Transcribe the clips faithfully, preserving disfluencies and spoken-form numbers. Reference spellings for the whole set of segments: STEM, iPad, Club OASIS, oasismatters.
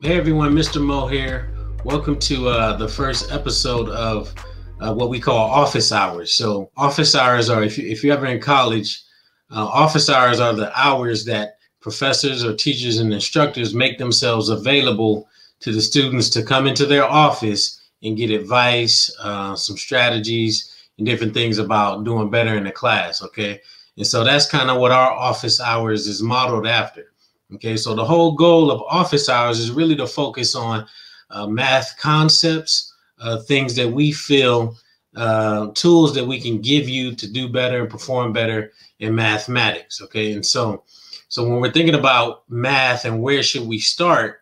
Hey everyone, Mister Mo here. Welcome to uh, the first episode of uh, what we call office hours. So office hours are, if, you, if you're ever in college, uh, office hours are the hours that professors or teachers and instructors make themselves available to the students to come into their office and get advice, uh, some strategies and different things about doing better in the class, okay? And so that's kind of what our office hours is modeled after. Okay, so the whole goal of office hours is really to focus on uh, math concepts, uh, things that we feel, uh, tools that we can give you to do better and perform better in mathematics. Okay, and so, so when we're thinking about math and where should we start,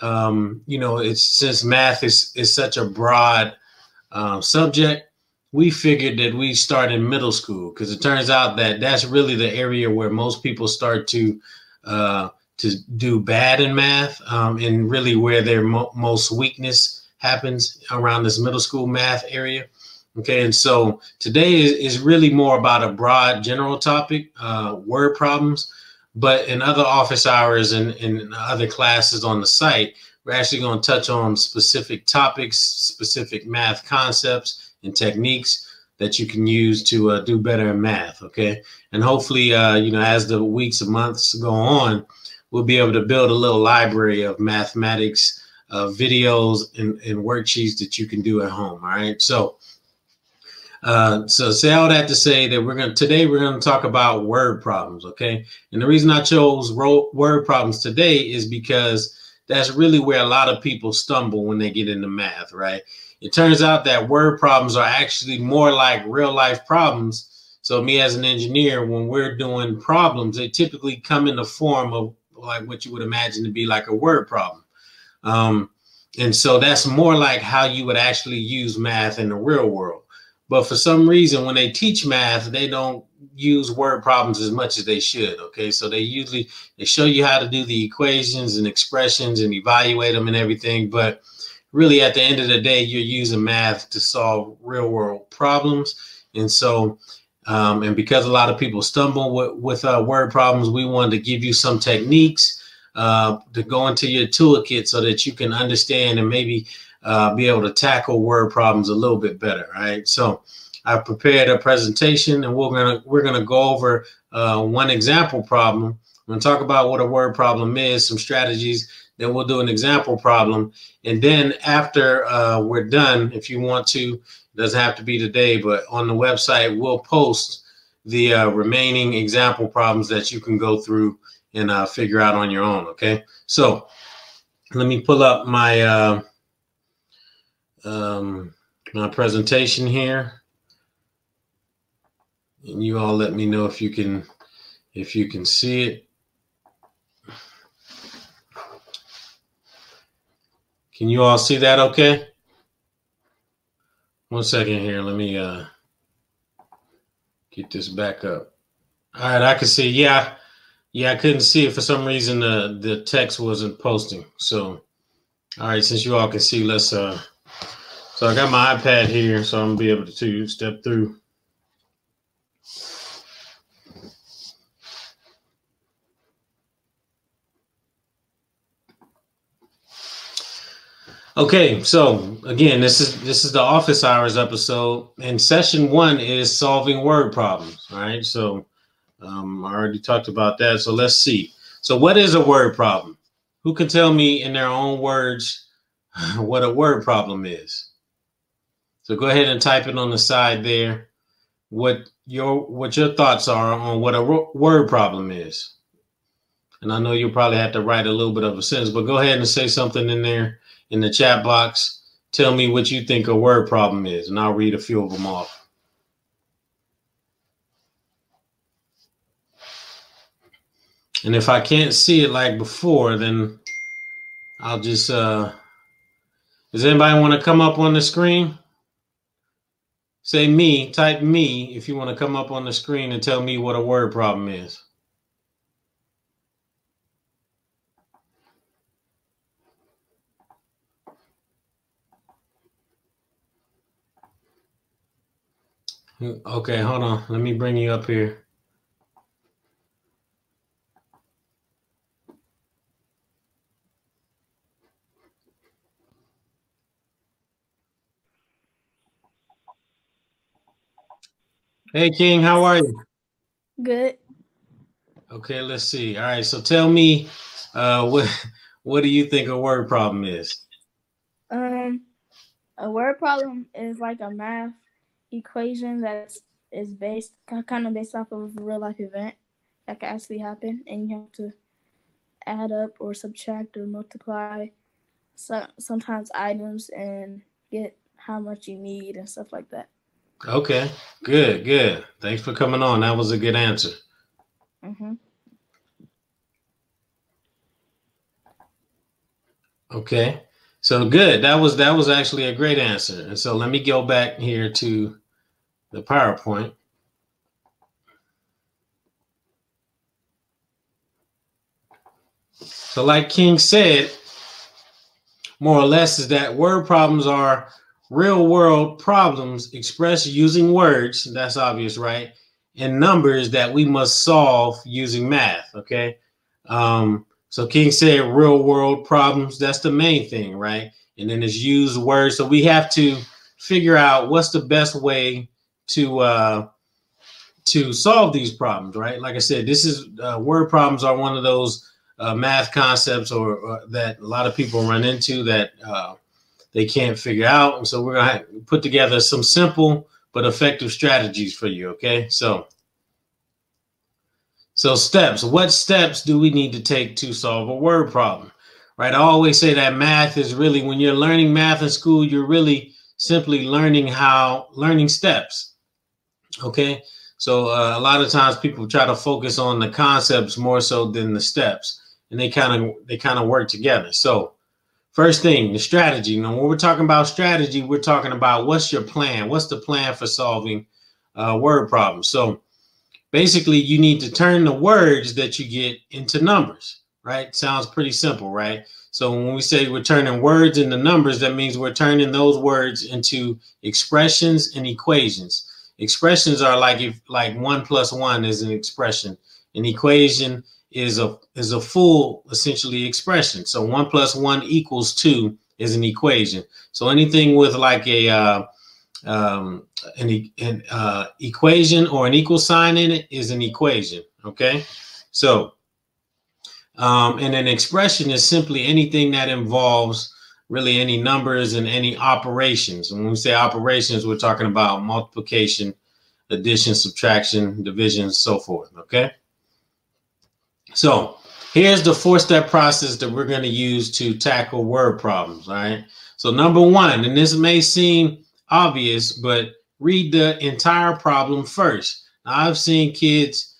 um, you know, it's since math is is such a broad uh, subject, we figured that we start in middle school because it turns out that that's really the area where most people start to uh, to do bad in math, um, and really where their mo most weakness happens around this middle school math area. Okay. And so today is, is really more about a broad general topic, uh, word problems, but in other office hours and, and other classes on the site, we're actually going to touch on specific topics, specific math concepts and techniques that you can use to uh, do better in math. Okay. And hopefully, uh, you know, as the weeks and months go on, we'll be able to build a little library of mathematics uh, videos and, and worksheets that you can do at home. All right. So, uh, so say all that to say that we're going to today, we're going to talk about word problems. Okay. And the reason I chose word problems today is because that's really where a lot of people stumble when they get into math. Right. It turns out that word problems are actually more like real life problems. So me as an engineer, when we're doing problems, they typically come in the form of like what you would imagine to be like a word problem. Um, and so that's more like how you would actually use math in the real world. But for some reason, when they teach math, they don't use word problems as much as they should. OK, so they usually they show you how to do the equations and expressions and evaluate them and everything. But really, at the end of the day, you're using math to solve real world problems. And so Um, and because a lot of people stumble with, with uh, word problems, we wanted to give you some techniques uh, to go into your toolkit so that you can understand and maybe uh, be able to tackle word problems a little bit better. Right. So I prepared a presentation and we're going to we're going to go over uh, one example problem. I'm going to talk about what a word problem is, some strategies. Then we'll do an example problem. And then after uh, we're done, if you want to, it doesn't have to be today, but on the website, we'll post the uh, remaining example problems that you can go through and uh, figure out on your own. OK, so let me pull up my uh, um, my presentation here. And you all let me know if you can if you can see it. Can you all see that okay? One second here, let me uh, get this back up. All right, I can see, yeah, yeah, I couldn't see it for some reason, the, the text wasn't posting. So, all right, since you all can see, let's, uh, so I got my iPad here, so I'm gonna be able to, to step through. Okay, so again, this is this is the office hours episode, and session one is solving word problems. All right, so um, I already talked about that. So let's see. So what is a word problem? Who can tell me in their own words what a word problem is? So go ahead and type it on the side there. What your what your thoughts are on what a word problem is? And I know you'll probably have to write a little bit of a sentence, but go ahead and say something in there. In the chat box, tell me what you think a word problem is, and I'll read a few of them off. And if I can't see it like before, then I'll just, uh, does anybody want to come up on the screen? Say me, type me if you want to come up on the screen and tell me what a word problem is. Okay, hold on. Let me bring you up here. Hey, King, how are you? Good. Okay, let's see. All right, so tell me, uh, what what do you think a word problem is? Um, a word problem is like a math equation that is based kind of based off of a real life event that can actually happen, and you have to add up or subtract or multiply so, sometimes items and get how much you need and stuff like that. Okay, good, good. Thanks for coming on. That was a good answer. Mm-hmm. Okay, so good. That was that was actually a great answer. And so let me go back here to the PowerPoint. So like King said, more or less is that word problems are real world problems expressed using words, that's obvious, right? And numbers that we must solve using math, okay? Um, so King said real world problems, that's the main thing, right? And then it's used words. So we have to figure out what's the best way to uh, to solve these problems, right? Like I said, this is uh, word problems are one of those uh, math concepts or, or that a lot of people run into that uh, they can't figure out. And so we're going to put together some simple but effective strategies for you. Okay. So, so steps, what steps do we need to take to solve a word problem? Right. I always say that math is really, when you're learning math in school, you're really simply learning how learning steps. Okay. So uh, a lot of times people try to focus on the concepts more so than the steps, and they kind of, they kind of work together. So, first thing, the strategy. Now, when we're talking about strategy, we're talking about what's your plan? What's the plan for solving uh, word problems? So basically, you need to turn the words that you get into numbers, right? Sounds pretty simple, right? So when we say we're turning words into numbers, that means we're turning those words into expressions and equations. Expressions are like if like one plus one is an expression. An equation is a is a full essentially expression. So one plus one equals two is an equation. So anything with like a uh, um, an, an uh, equation or an equal sign in it is an equation. Okay, so um, and an expression is simply anything that involves really any numbers and any operations. And when we say operations, we're talking about multiplication, addition, subtraction, division, so forth. Okay. So here's the four-step process that we're going to use to tackle word problems. All right. So number one, and this may seem obvious, but read the entire problem first. Now, I've seen kids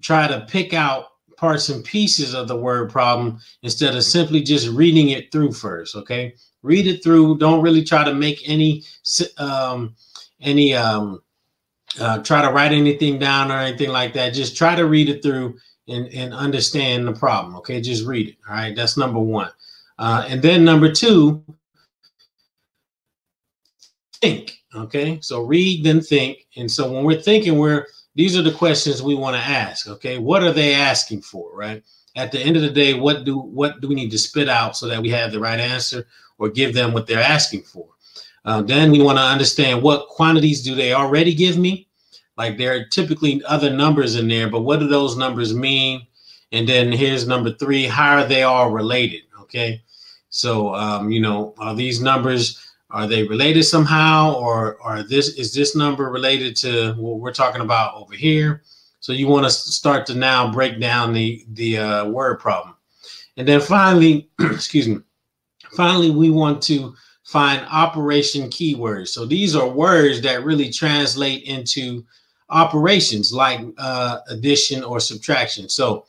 try to pick out parts and pieces of the word problem instead of simply just reading it through first. OK, read it through. Don't really try to make any um, any um, uh, try to write anything down or anything like that. Just try to read it through and, and understand the problem. Okay, just read it. All right, that's number one. Uh, and then number two, think. Okay, so read, then think. And so when we're thinking, we're these are the questions we want to ask. Okay, what are they asking for? Right. At the end of the day, what do what do we need to spit out so that we have the right answer or give them what they're asking for? Uh, then we want to understand what quantities do they already give me? Like there are typically other numbers in there, but what do those numbers mean? And then here's number three, how are they all related? Okay. So, um, you know, are these numbers, are they related somehow? Or are this, is this number related to what we're talking about over here? So you want to start to now break down the, the uh, word problem. And then finally, excuse me, finally, we want to find operation keywords. So these are words that really translate into operations like uh, addition or subtraction. So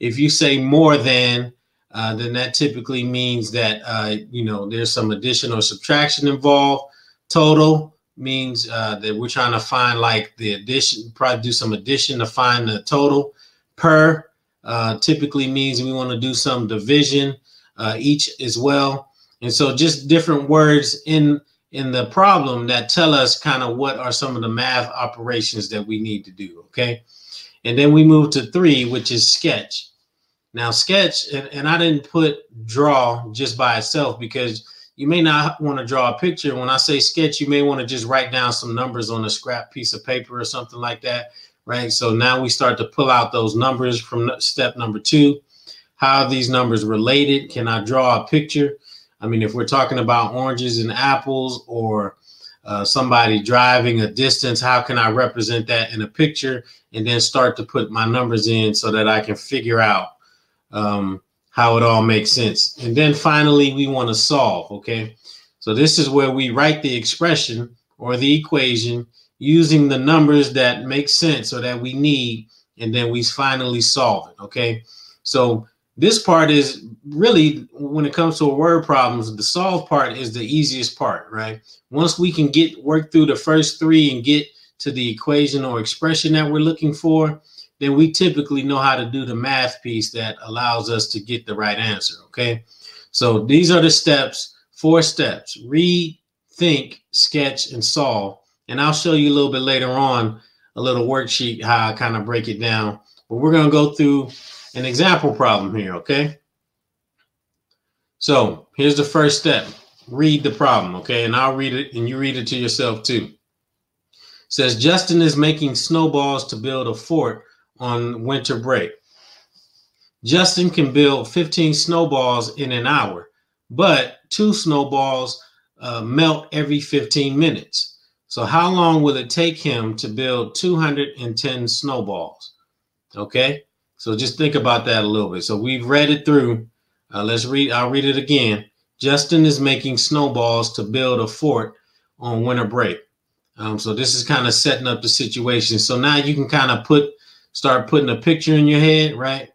if you say more than, uh, then that typically means that, uh, you know, there's some addition or subtraction involved. Total means uh, that we're trying to find like the addition, probably do some addition to find the total. Per uh, typically means we want to do some division uh, each as well. And so just different words in in the problem that tell us kind of what are some of the math operations that we need to do. OK, and then we move to three, which is sketch. Now, sketch, and, and I didn't put draw just by itself because You may not want to draw a picture. When I say sketch, you may want to just write down some numbers on a scrap piece of paper or something like that, right? So now we start to pull out those numbers from step number two. How are these numbers related? Can I draw a picture? I mean, if we're talking about oranges and apples, or uh, somebody driving a distance, how can I represent that in a picture? And then start to put my numbers in so that I can figure out um, how it all makes sense. And then finally, we want to solve, okay? So this is where we write the expression or the equation using the numbers that make sense or that we need, and then we finally solve it, okay? So this part is really, when it comes to word problems, the solve part is the easiest part, right? Once we can get work through the first three and get to the equation or expression that we're looking for, then we typically know how to do the math piece that allows us to get the right answer, okay? So these are the steps, four steps: read, think, sketch, and solve. And I'll show you a little bit later on, a little worksheet, how I kind of break it down. But we're gonna go through an example problem here, okay? So here's the first step: read the problem, okay? And I'll read it and you read it to yourself too. It says, Justin is making snowballs to build a fort on winter break. Justin can build fifteen snowballs in an hour, but two snowballs uh, melt every fifteen minutes. So how long will it take him to build two hundred ten snowballs? Okay, so just think about that a little bit. So we've read it through. Uh, let's read, I'll read it again. Justin is making snowballs to build a fort on winter break. Um, so this is kind of setting up the situation. So now you can kind of put, start putting a picture in your head, right?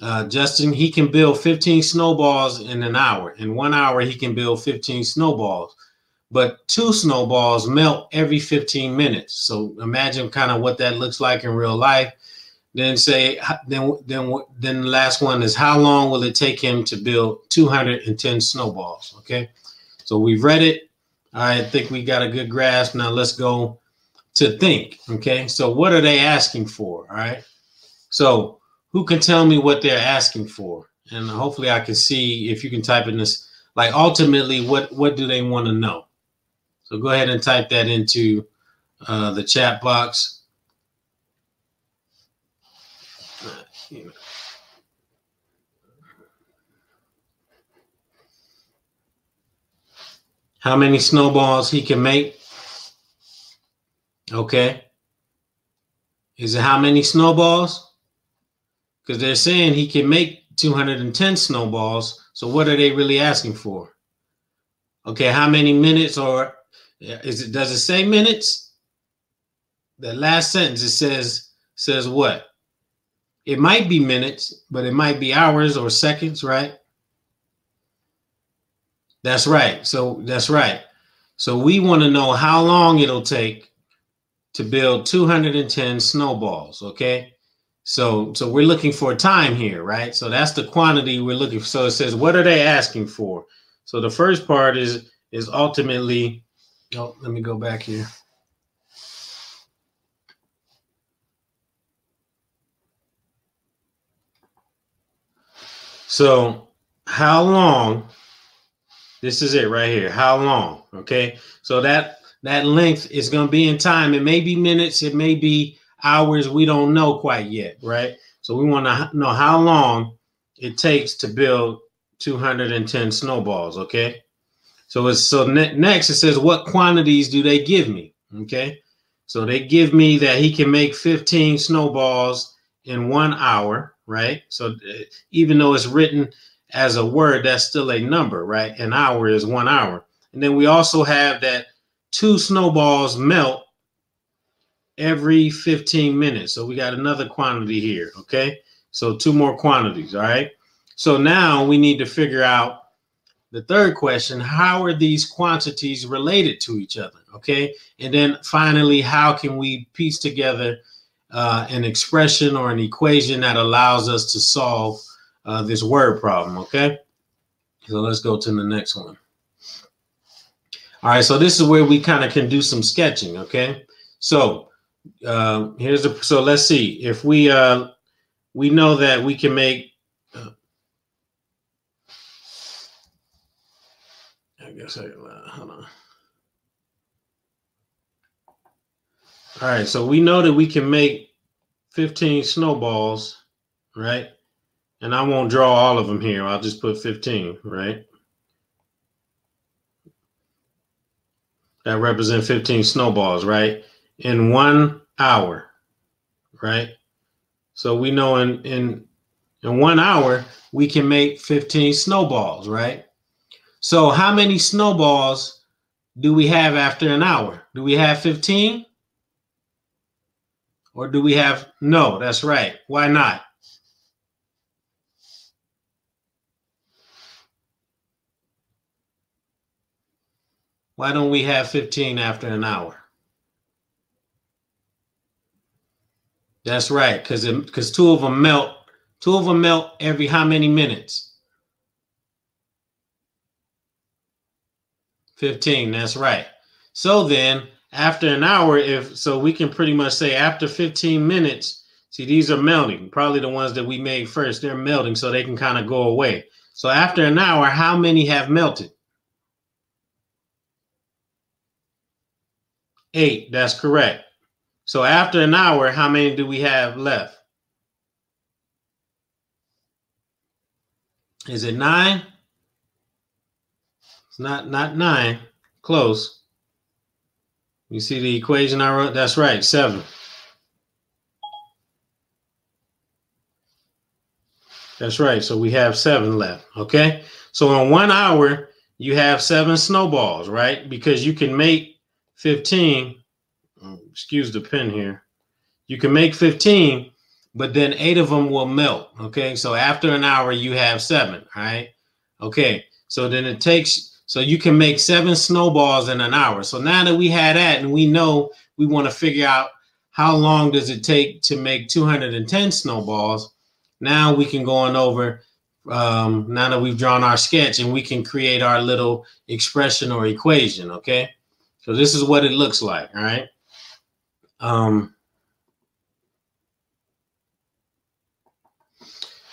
Uh, Justin, he can build fifteen snowballs in an hour. In one hour, he can build fifteen snowballs, but two snowballs melt every fifteen minutes. So imagine kind of what that looks like in real life. Then say, then, then, then the last one is, how long will it take him to build two hundred ten snowballs? Okay, so we've read it. I think we got a good grasp. Now let's go to think, okay? So what are they asking for, all right? So who can tell me what they're asking for? And hopefully I can see if you can type in this, like ultimately, what, what do they want to know? So go ahead and type that into uh, the chat box. How many snowballs he can make? Okay. Is it how many snowballs? Because they're saying he can make two hundred ten snowballs. So what are they really asking for? Okay, how many minutes, or is it, does it say minutes? The last sentence, it says, says what? It might be minutes, but it might be hours or seconds, right? That's right. So that's right. So we want to know how long it'll take to build two hundred ten snowballs, okay? So so we're looking for time here, right? So that's the quantity we're looking for. So it says, what are they asking for? So the first part is is ultimately, oh, let me go back here. So how long, this is it right here, how long, okay? So that, that length is going to be in time. It may be minutes, it may be hours, we don't know quite yet, right? So we want to know how long it takes to build two hundred ten snowballs, okay? So it's, so ne next it says, what quantities do they give me, okay? So they give me that he can make fifteen snowballs in one hour. Right. So even though it's written as a word, that's still a number. Right. An hour is one hour. And then we also have that two snowballs melt every fifteen minutes. So we got another quantity here. OK, so two more quantities. All right. So now we need to figure out the third question. How are these quantities related to each other? OK. And then finally, how can we piece together Uh, an expression or an equation that allows us to solve uh, this word problem, okay? So let's go to the next one. All right, so this is where we kind of can do some sketching, okay? So uh, here's a, so let's see if we uh, we know that we can make. Uh, I guess I'll uh, hold on. All right, so we know that we can make fifteen snowballs, right? And I won't draw all of them here. I'll just put fifteen, right? That represents fifteen snowballs, right? In one hour, right? So we know in, in, in one hour, we can make fifteen snowballs, right? So how many snowballs do we have after an hour? Do we have fifteen? Or do we have, no, that's right. Why not? Why don't we have fifteen after an hour? That's right, because because two of them melt. Two of them melt every how many minutes? fifteen, that's right. So then, after an hour, if so we can pretty much say after fifteen minutes, see, these are melting, probably the ones that we made first, they're melting, so they can kind of go away. So after an hour, how many have melted? Eight, that's correct. So after an hour, how many do we have left? Is it nine? It's not, not nine, close. You see the equation I wrote? That's right, seven. That's right, so we have seven left, okay? So in one hour, you have seven snowballs, right? Because you can make fifteen, excuse the pen here. You can make fifteen, but then eight of them will melt, okay? So after an hour, you have seven, all right? Okay, so then it takes... So you can make seven snowballs in an hour. So now that we had that and we know we want to figure out how long does it take to make two hundred ten snowballs, now we can go on over, um, now that we've drawn our sketch and we can create our little expression or equation, okay? So this is what it looks like, all right? Um,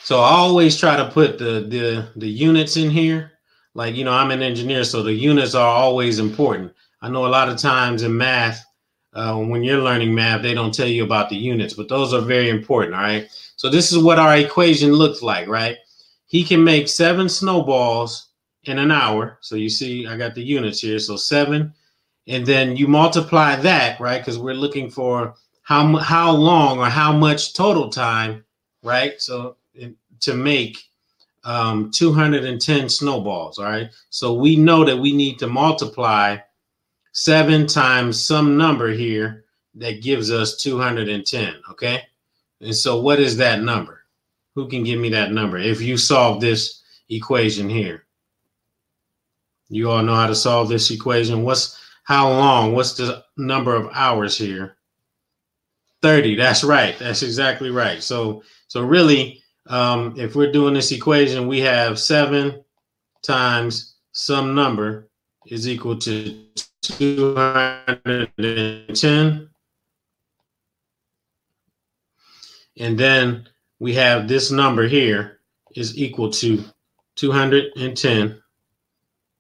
so I always try to put the, the, the units in here. Like, you know, I'm an engineer, so the units are always important. I know a lot of times in math, uh, when you're learning math, they don't tell you about the units, but those are very important, all right? So this is what our equation looks like, right? He can make seven snowballs in an hour. So you see, I got the units here, so seven. And then you multiply that, right, because we're looking for how, how long or how much total time, right, so to make um two hundred ten snowballs. All right, so we know that we need to multiply seven times some number here that gives us two hundred ten, okay? And so what is that number? Who can give me that number? If you solve this equation here, you all know how to solve this equation. What's how long, what's the number of hours here? Thirty, that's right, that's exactly right. So so really, Um, if we're doing this equation, we have seven times some number is equal to two hundred ten. And then we have this number here is equal to two hundred ten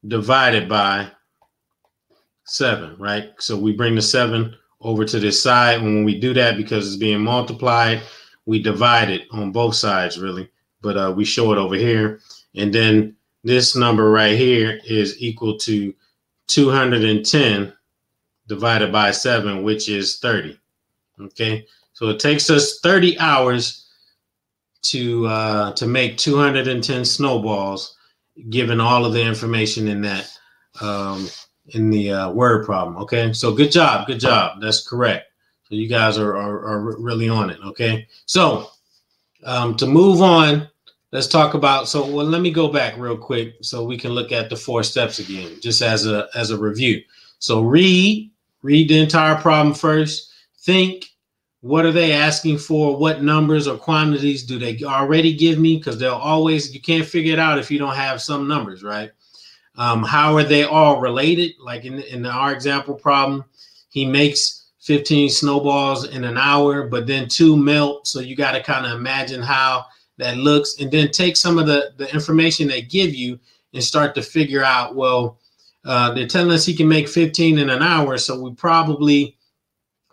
divided by seven, right? So we bring the seven over to this side. And when we do that, because it's being multiplied, we divide it on both sides, really, but uh, we show it over here. And then this number right here is equal to two hundred ten divided by seven, which is thirty. Okay, so it takes us thirty hours to uh, to make two hundred ten snowballs, given all of the information in that um, in the uh, word problem. Okay, so good job, good job. That's correct. You guys are, are, are really on it, okay? So um, to move on, let's talk about, so well, let me go back real quick so we can look at the four steps again, just as a, as a review. So read, read the entire problem first. Think, what are they asking for? What numbers or quantities do they already give me? Because they'll always, you can't figure it out if you don't have some numbers, right? Um, how are they all related? Like in, in our example problem, he makes fifteen snowballs in an hour, but then two melt. So you got to kind of imagine how that looks and then take some of the, the information they give you and start to figure out, well, Uh, they're telling us he can make fifteen in an hour. So we probably,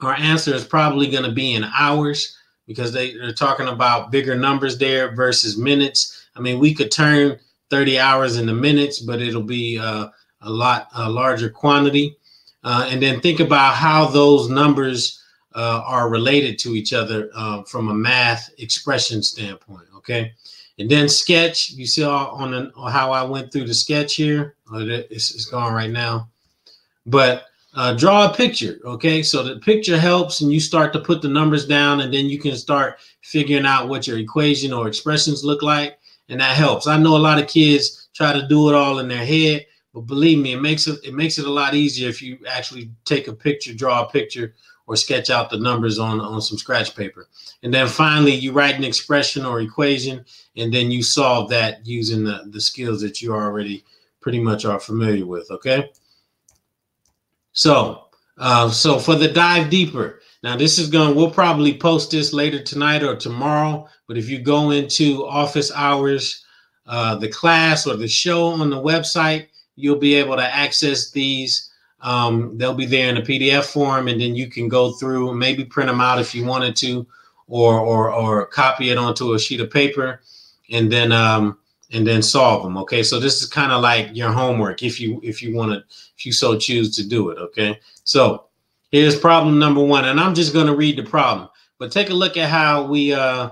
our answer is probably going to be in hours, because they are talking about bigger numbers there versus minutes. I mean, we could turn thirty hours into minutes, but it'll be uh, a lot a larger quantity. Uh, and then think about how those numbers uh, are related to each other uh, from a math expression standpoint. OK, and then sketch. You saw on the, how I went through the sketch here. It's, it's gone right now. But uh, draw a picture. OK, so the picture helps and you start to put the numbers down, and then you can start figuring out what your equation or expressions look like. And that helps. I know a lot of kids try to do it all in their head, but believe me, it makes it it makes it a lot easier if you actually take a picture, draw a picture, or sketch out the numbers on, on some scratch paper. And then finally, you write an expression or equation, and then you solve that using the, the skills that you already pretty much are familiar with, okay? So, uh, so for the dive deeper, now this is going, we'll probably post this later tonight or tomorrow, but if you go into office hours, uh, the class or the show on the website, you'll be able to access these. Um, they'll be there in a P D F form, and then you can go through and maybe print them out if you wanted to, or, or, or copy it onto a sheet of paper and then, um, and then solve them. Okay. So this is kind of like your homework if you, if you want to, if you so choose to do it. Okay. So here's problem number one, and I'm just going to read the problem, but take a look at how we, uh,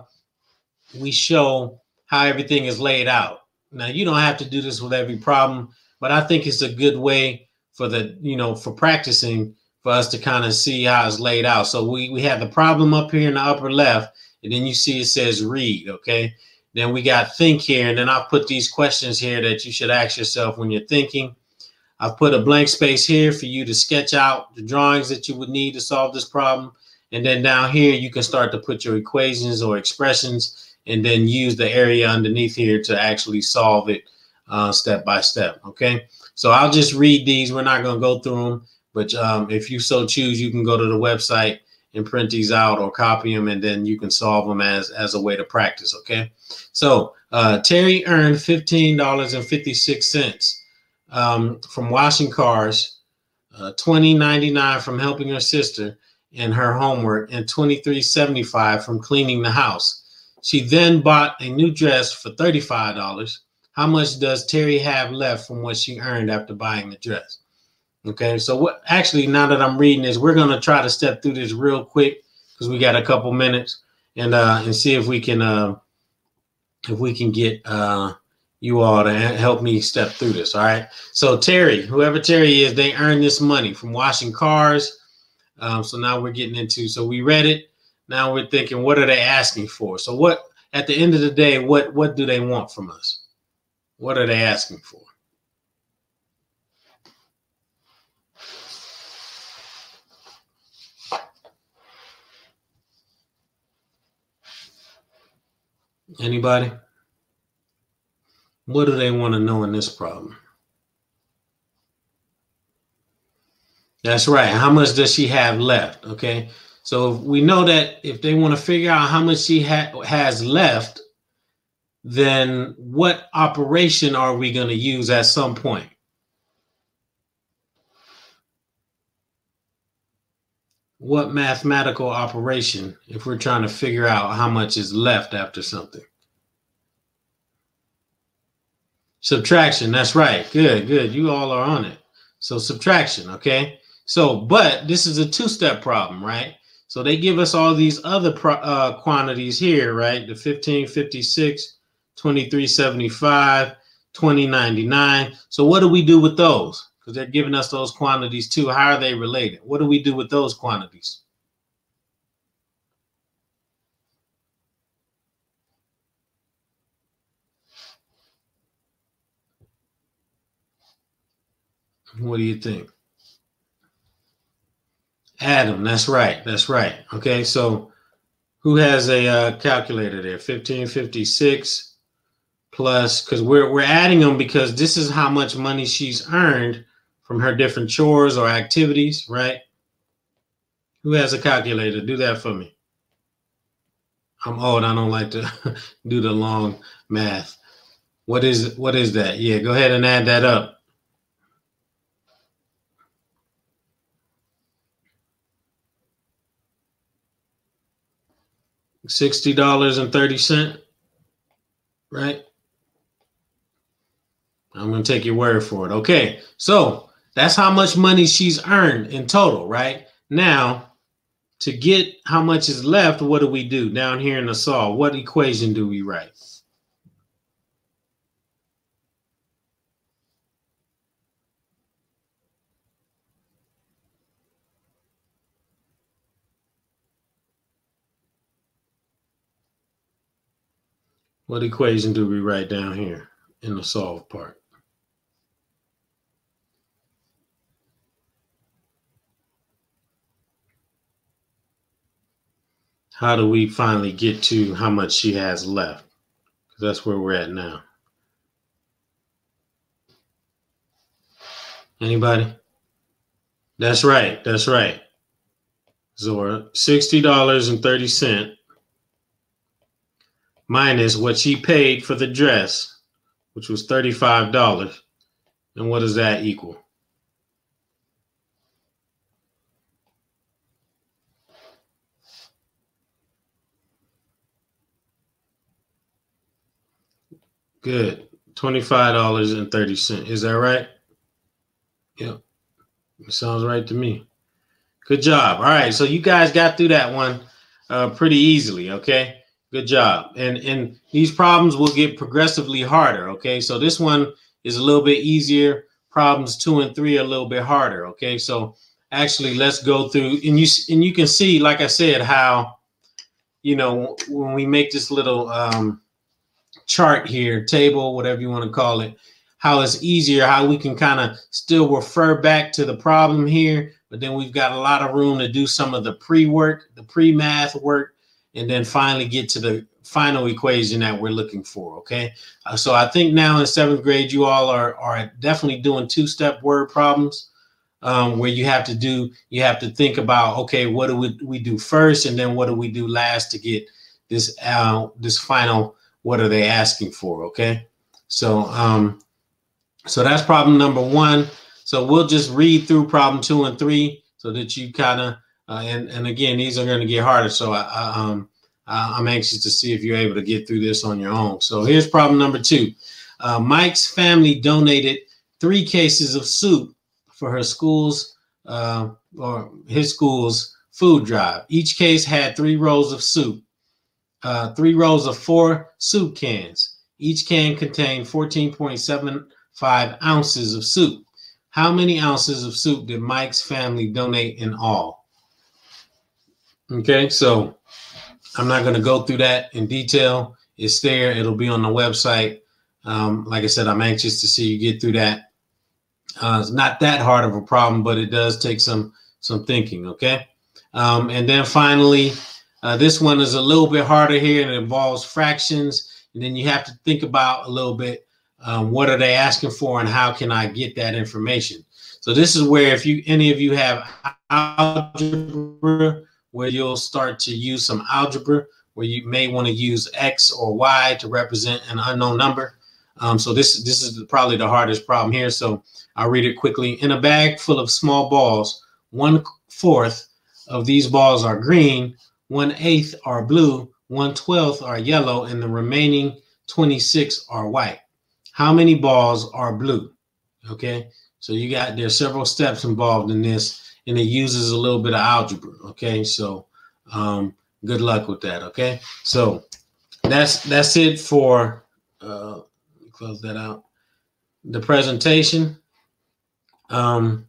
we show how everything is laid out. Now you don't have to do this with every problem, but I think it's a good way for the, you know, for practicing, for us to kind of see how it's laid out. So we, we have the problem up here in the upper left, and then you see it says read. Okay. Then we got think here, and then I'll put these questions here that you should ask yourself when you're thinking. I've put a blank space here for you to sketch out the drawings that you would need to solve this problem. And then down here, you can start to put your equations or expressions, and then use the area underneath here to actually solve it Uh, step by step. Okay, so I'll just read these. We're not going to go through them, but um, if you so choose, you can go to the website and print these out or copy them, and then you can solve them as as a way to practice. Okay, so uh, Terry earned fifteen dollars and fifty six cents um, from washing cars, uh, twenty ninety nine from helping her sister and her homework, and twenty three seventy five from cleaning the house. She then bought a new dress for thirty five dollars. How much does Terry have left from what she earned after buying the dress? Okay, so what actually, now that I'm reading this, we're going to try to step through this real quick because we got a couple minutes, and uh, and see if we can uh, if we can get uh, you all to help me step through this. All right. So Terry, whoever Terry is, they earned this money from washing cars. Um, so now we're getting into, so we read it. Now we're thinking, what are they asking for? So what, at the end of the day, what what do they want from us? What are they asking for? Anybody? What do they want to know in this problem? That's right. How much does she have left? Okay. So if we know that if they want to figure out how much she ha- has left, then what operation are we going to use at some point? What mathematical operation, if we're trying to figure out how much is left after something? Subtraction. That's right. Good, good. You all are on it. So subtraction. Okay. So, but this is a two-step problem, right? So they give us all these other pro uh, quantities here, right? The fifteen fifty-six. twenty-three seventy-five, twenty ninety-nine. So what do we do with those? Because they're giving us those quantities too. How are they related? What do we do with those quantities? What do you think? Add them. That's right. That's right. Okay. So who has a uh, calculator there? fifteen fifty-six. Plus, because we're, we're adding them because this is how much money she's earned from her different chores or activities, right? Who has a calculator? Do that for me. I'm old. I don't like to do the long math. What is, what is that? Yeah, go ahead and add that up. sixty dollars and thirty cents, right? I'm going to take your word for it. Okay, so that's how much money she's earned in total, right? Now, to get how much is left, what do we do down here in the saw? What equation do we write? What equation do we write down here in the solve part? How do we finally get to how much she has left? Because that's where we're at now. Anybody? That's right. That's right. Zora, sixty dollars and thirty cents. Minus what she paid for the dress, which was thirty-five dollars. And what does that equal? Good. twenty-five dollars and thirty cents. Is that right? Yep. It sounds right to me. Good job. All right. So you guys got through that one uh, pretty easily. Okay. Good job. And and these problems will get progressively harder. OK, so this one is a little bit easier. Problems two and three are a little bit harder. OK, so actually, let's go through and you and you can see, like I said, how, you know, when we make this little um, chart here, table, whatever you want to call it, how it's easier, how we can kind of still refer back to the problem here. But then we've got a lot of room to do some of the pre-work, the pre-math work, and then finally get to the final equation that we're looking for, okay? Uh, so I think now in seventh grade, you all are, are definitely doing two-step word problems um, where you have to do, you have to think about, okay, what do we, we do first and then what do we do last to get this, uh, this final, what are they asking for, okay? So, um, so that's problem number one. So we'll just read through problem two and three so that you kind of, Uh, and, and again, these are going to get harder. So I, I, um, I, I'm anxious to see if you're able to get through this on your own. So here's problem number two. Uh, Mike's family donated three cases of soup for her school's uh, or his school's food drive. Each case had three rolls of soup, uh, three rolls of four soup cans. Each can contained fourteen point seven five ounces of soup. How many ounces of soup did Mike's family donate in all? OK, so I'm not going to go through that in detail. It's there. It'll be on the website. Um, like I said, I'm anxious to see you get through that. Uh, it's not that hard of a problem, but it does take some some thinking. OK, um, and then finally, uh, this one is a little bit harder here and it involves fractions. And then you have to think about a little bit. Um, what are they asking for and how can I get that information? So this is where if you any of you have algebra, where you'll start to use some algebra, where you may want to use X or Y to represent an unknown number. Um, so this, this is probably the hardest problem here. So I'll read it quickly. In a bag full of small balls, one fourth of these balls are green, one eighth are blue, one twelfth are yellow, and the remaining twenty-six are white. How many balls are blue? Okay, so you got, there's several steps involved in this. And it uses a little bit of algebra. OK, so um, good luck with that. OK, so that's that's it for uh, close that out. The presentation. Um,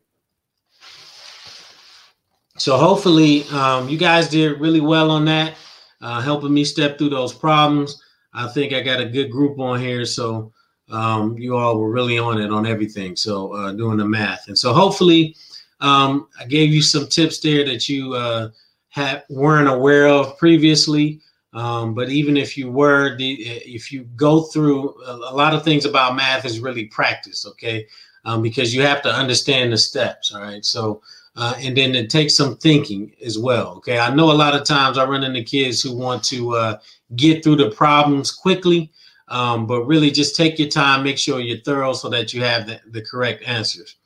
so hopefully um, you guys did really well on that, uh, helping me step through those problems. I think I got a good group on here. So um, you all were really on it on everything. So uh, doing the math. And so hopefully Um, I gave you some tips there that you uh, had, weren't aware of previously. Um, but even if you were, the, if you go through a, a lot of things about math is really practice, OK, um, because you have to understand the steps. All right. So uh, and then it takes some thinking as well. OK, I know a lot of times I run into kids who want to uh, get through the problems quickly, um, but really just take your time, make sure you're thorough so that you have the, the correct answers.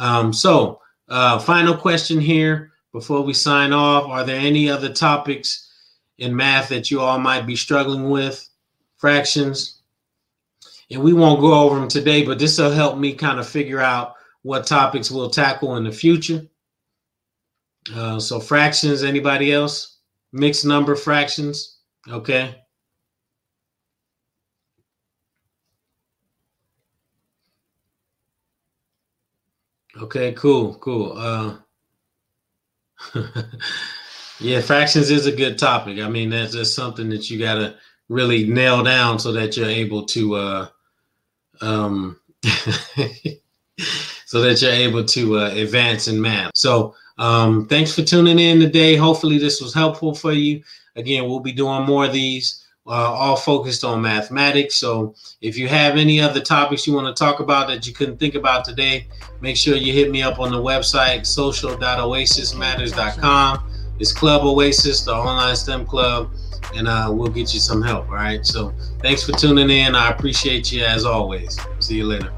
Um, so uh, final question here before we sign off. Are there any other topics in math that you all might be struggling with, fractions. And we won't go over them today, but this will help me kind of figure out what topics we'll tackle in the future. Uh, so fractions, anybody else? Mixed number fractions, okay. Okay, cool, cool. Uh, yeah, fractions is a good topic. I mean, that's just something that you got to really nail down so that you're able to, uh, um, so that you're able to uh, advance in math. So um, thanks for tuning in today. Hopefully this was helpful for you. Again, we'll be doing more of these, uh, all focused on mathematics. So if you have any other topics you want to talk about that you couldn't think about today, make sure you hit me up on the website, social dot oasis matters dot com. It's Club Oasis, the online STEM club, and uh, we'll get you some help. All right. So thanks for tuning in. I appreciate you as always. See you later.